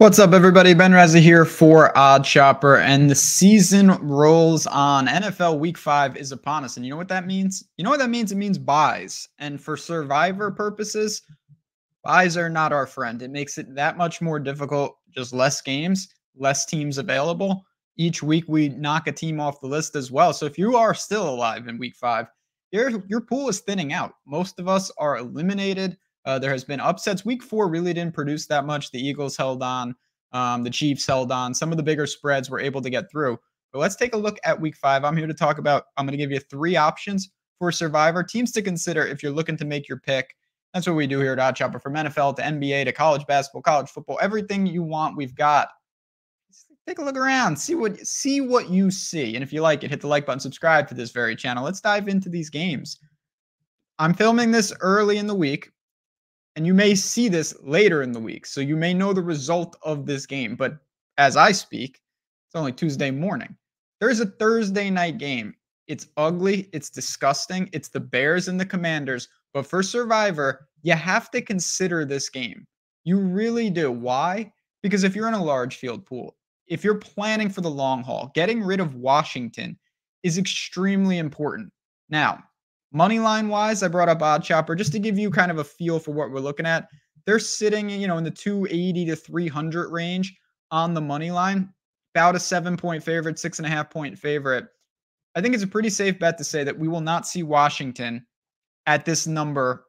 What's up, everybody? Ben Razza here for OddsShopper, and the season rolls on. NFL Week 5 is upon us, and you know what that means? You know what that means? It means buys, and for survivor purposes, buys are not our friend. It makes it that much more difficult, just less games, less teams available. Each week, we knock a team off the list as well, so if you are still alive in Week 5, your pool is thinning out. Most of us are eliminated. There has been upsets. Week 4 really didn't produce that much. The Eagles held on. The Chiefs held on. Some of the bigger spreads were able to get through. But let's take a look at Week 5. I'm here to talk about, I'm going to give you three options for Survivor, teams to consider if you're looking to make your pick. That's what we do here at OddsShopper, from NFL to NBA to college basketball, college football, everything you want, we've got. Just take a look around. See what you see. And if you like it, hit the like button, subscribe to this very channel. Let's dive into these games. I'm filming this early in the week, and you may see this later in the week, so you may know the result of this game. But as I speak, it's only Tuesday morning. There's a Thursday night game. It's ugly. It's disgusting. It's the Bears and the Commanders. But for Survivor, you have to consider this game. You really do. Why? Because if you're in a large field pool, if you're planning for the long haul, getting rid of Washington is extremely important. Now, moneyline wise, I brought up OddsShopper just to give you kind of a feel for what we're looking at. They're sitting, you know, in the 280 to 300 range on the money line, about a 7-point favorite, 6.5-point favorite. I think it's a pretty safe bet to say that we will not see Washington at this number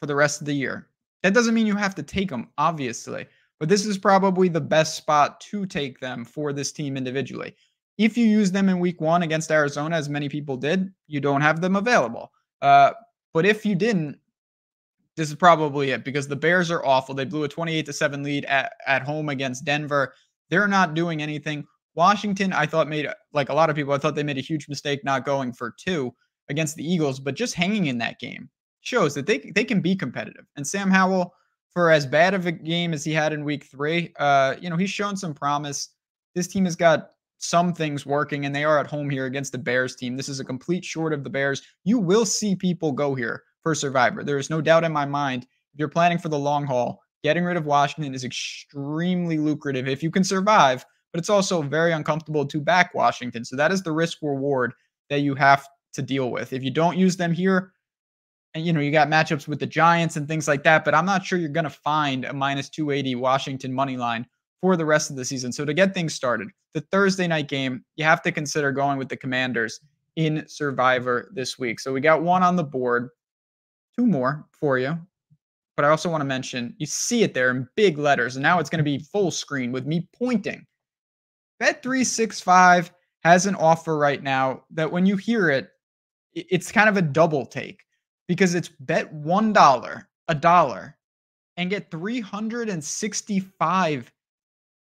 for the rest of the year. That doesn't mean you have to take them, obviously, but this is probably the best spot to take them for this team individually. If you use them in Week 1 against Arizona, as many people did, you don't have them available. But if you didn't, this is probably it, because the Bears are awful. They blew a 28-7 lead at home against Denver. They're not doing anything. Washington, I thought, made, like a lot of people, I thought they made a huge mistake not going for 2 against the Eagles, but just hanging in that game shows that they can be competitive. And Sam Howell, for as bad of a game as he had in Week 3, you know, he's shown some promise. This team has got some things working, and they are at home here against the Bears team. This is a complete short of the Bears. You will see people go here for Survivor. There is no doubt in my mind. If you're planning for the long haul, getting rid of Washington is extremely lucrative if you can survive, but it's also very uncomfortable to back Washington. So that is the risk reward that you have to deal with. If you don't use them here, and you know, you got matchups with the Giants and things like that, but I'm not sure you're going to find a minus 280 Washington money line for the rest of the season. So to get things started, the Thursday night game, you have to consider going with the Commanders in Survivor this week. So we got one on the board, two more for you. But I also want to mention, you see it there in big letters, and now it's going to be full screen with me pointing. Bet365 has an offer right now that when you hear it, it's kind of a double take, because it's bet $1, a dollar, and get 365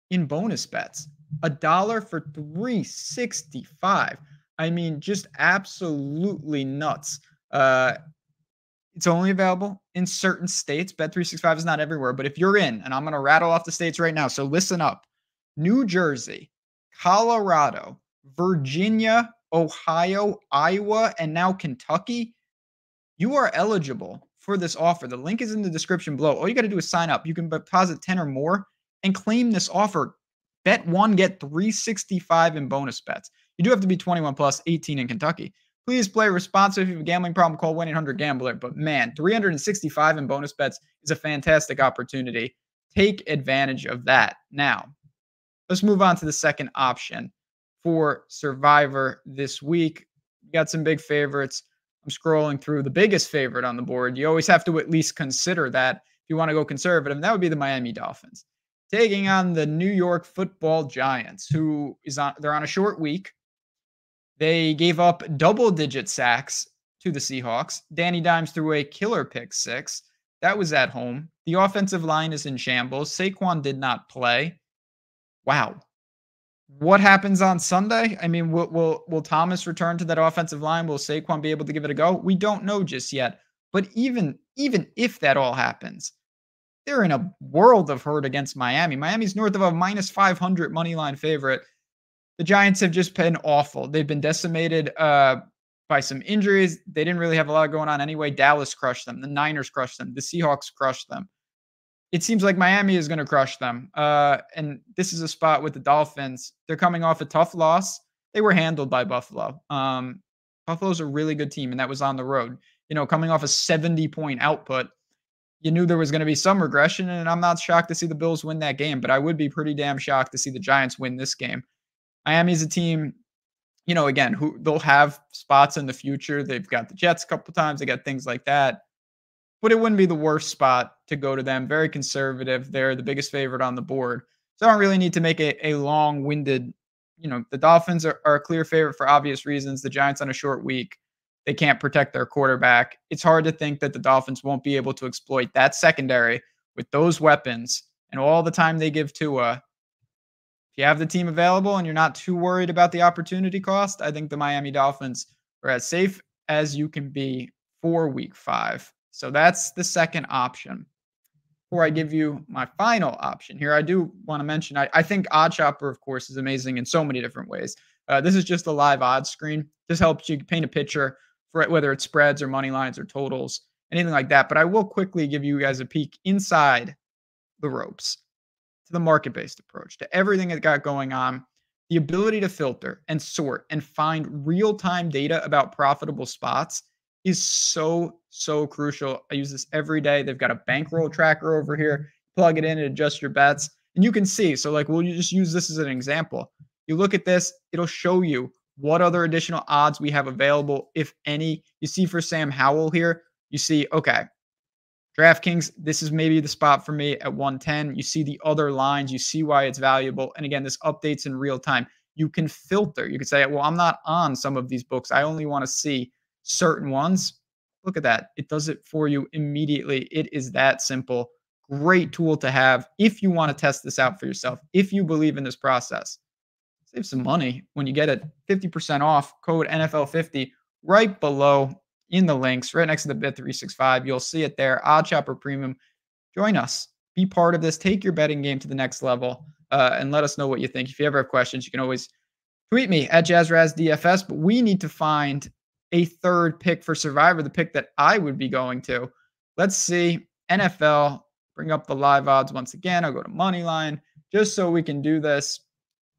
in bonus bets. A dollar for 365. I mean, just absolutely nuts. It's only available in certain states. Bet365 is not everywhere, but if you're in, and I'm going to rattle off the states right now, so listen up: New Jersey, Colorado, Virginia, Ohio, Iowa, and now Kentucky. You are eligible for this offer. The link is in the description below. All you got to do is sign up. You can deposit 10 or more and claim this offer. Bet $1, get 365 in bonus bets. You do have to be 21 plus, 18 in Kentucky. Please play responsibly. If you have a gambling problem, call 1-800-GAMBLER. But man, 365 in bonus bets is a fantastic opportunity. Take advantage of that. Now, let's move on to the second option for Survivor this week. We got some big favorites. I'm scrolling through the biggest favorite on the board. You always have to at least consider that if you want to go conservative, and that would be the Miami Dolphins, taking on the New York Football Giants, who is on, they're on a short week. They gave up double-digit sacks to the Seahawks. Danny Dimes threw a killer pick-6. That was at home. The offensive line is in shambles. Saquon did not play. Wow. What happens on Sunday? I mean, will Thomas return to that offensive line? Will Saquon be able to give it a go? We don't know just yet. But even if that all happens, they're in a world of hurt against Miami. Miami's north of a minus 500 money line favorite. The Giants have just been awful. They've been decimated by some injuries. They didn't really have a lot going on anyway. Dallas crushed them. The Niners crushed them. The Seahawks crushed them. it seems like Miami is going to crush them. And this is a spot with the Dolphins. They're coming off a tough loss. They were handled by Buffalo. Buffalo's a really good team, and that was on the road. You know, coming off a 70-point output, you knew there was going to be some regression, and I'm not shocked to see the Bills win that game, but I would be pretty damn shocked to see the Giants win this game. Miami's a team, you know, again, who they'll have spots in the future. They've got the Jets a couple times. They got things like that. But it wouldn't be the worst spot to go to them. Very conservative. They're the biggest favorite on the board. So I don't really need to make a long-winded, you know, the Dolphins are a clear favorite for obvious reasons. The Giants on a short week. They can't protect their quarterback. It's hard to think that the Dolphins won't be able to exploit that secondary with those weapons and all the time they give Tua. If you have the team available and you're not too worried about the opportunity cost, I think the Miami Dolphins are as safe as you can be for Week 5. So that's the second option. Before I give you my final option here, I do want to mention, I think OddsShopper, of course, is amazing in so many different ways. This is just a live odds screen. This helps you paint a picture for it, whether it's spreads or money lines or totals, anything like that. But I will quickly give you guys a peek inside the ropes to the market-based approach, to everything that got going on, the ability to filter and sort and find real-time data about profitable spots is so, so crucial. I use this every day. They've got a bankroll tracker over here. Plug it in and adjust your bets. And you can see, so like, we'll just use this as an example. You look at this, it'll show you what other additional odds we have available, if any. You see for Sam Howell here, you see, okay, DraftKings, this is maybe the spot for me at 110. You see the other lines. You see why it's valuable. And again, this updates in real time. You can filter. You can say, well, I'm not on some of these books. I only want to see certain ones. Look at that. It does it for you immediately. It is that simple. Great tool to have if you want to test this out for yourself, if you believe in this process. Save some money when you get it. 50% off, code NFL50 right below in the links, right next to the Bet365. You'll see it there. OddsShopper Premium. Join us. Be part of this. Take your betting game to the next level, and let us know what you think. If you ever have questions, you can always tweet me at jazzrazdfs. But we need to find a third pick for Survivor, the pick that I would be going to. Let's see. NFL. Bring up the live odds once again. I'll go to Moneyline just so we can do this.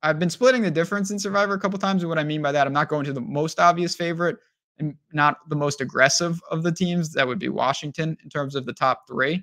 I've been splitting the difference in Survivor a couple times. And what I mean by that, I'm not going to the most obvious favorite and not the most aggressive of the teams. That would be Washington in terms of the top three.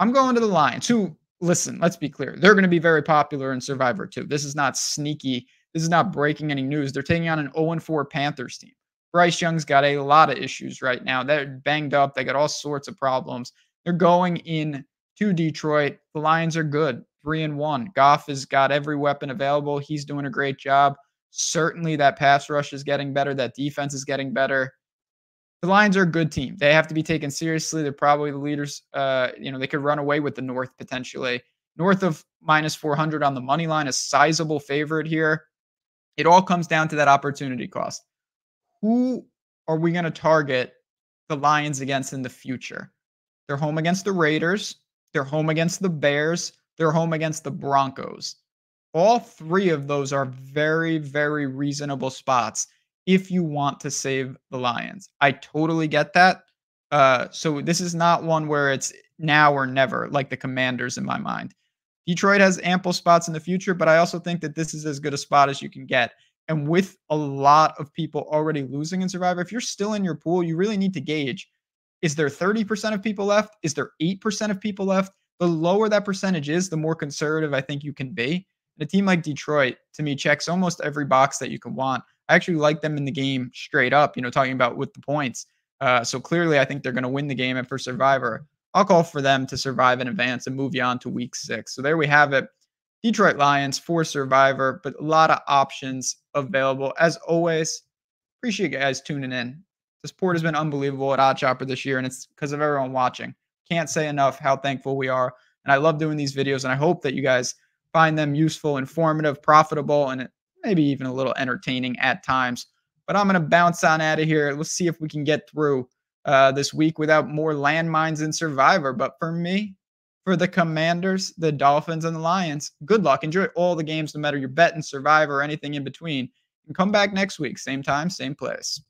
I'm going to the Lions, who, listen, let's be clear. They're going to be very popular in Survivor too. This is not sneaky. This is not breaking any news. They're taking on an 0-4 Panthers team. Bryce Young's got a lot of issues right now. They're banged up. They got all sorts of problems. They're going in to Detroit. The Lions are good. 3-1. Goff has got every weapon available. He's doing a great job. Certainly that pass rush is getting better. That defense is getting better. The Lions are a good team. They have to be taken seriously. They're probably the leaders. You know, they could run away with the North potentially. North of -400 on the money line, a sizable favorite here. It all comes down to that opportunity cost. Who are we going to target the Lions against in the future? They're home against the Raiders. They're home against the Bears. They're home against the Broncos. All three of those are very, very reasonable spots if you want to save the Lions. I totally get that. So this is not one where it's now or never, like the Commanders in my mind. Detroit has ample spots in the future, but I also think that this is as good a spot as you can get. And with a lot of people already losing in Survivor, if you're still in your pool, you really need to gauge, is there 30% of people left? Is there 8% of people left? The lower that percentage is, the more conservative I think you can be. And a team like Detroit, to me, checks almost every box that you can want. I actually like them in the game straight up, you know, talking about with the points. So clearly, I think they're going to win the game. And for Survivor, I'll call for them to survive in advance and move you on to Week 6. So there we have it. Detroit Lions for Survivor, but a lot of options available. As always, appreciate you guys tuning in. The support has been unbelievable at OddsShopper this year, and it's because of everyone watching. Can't say enough how thankful we are. And I love doing these videos, and I hope that you guys find them useful, informative, profitable, and maybe even a little entertaining at times. But I'm going to bounce on out of here. Let's see if we can get through this week without more landmines in Survivor. But for me, for the Commanders, the Dolphins, and the Lions, good luck. Enjoy all the games, no matter your bet in Survivor or anything in between. And come back next week, same time, same place.